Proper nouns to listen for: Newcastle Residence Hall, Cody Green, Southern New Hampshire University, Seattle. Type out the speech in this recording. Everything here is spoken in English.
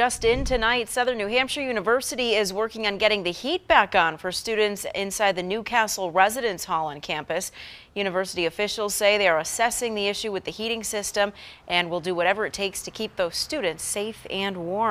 Just in tonight, Southern New Hampshire University is working on getting the heat back on for students inside the Newcastle Residence Hall on campus. University officials say they are assessing the issue with the heating system and will do whatever it takes to keep those students safe and warm.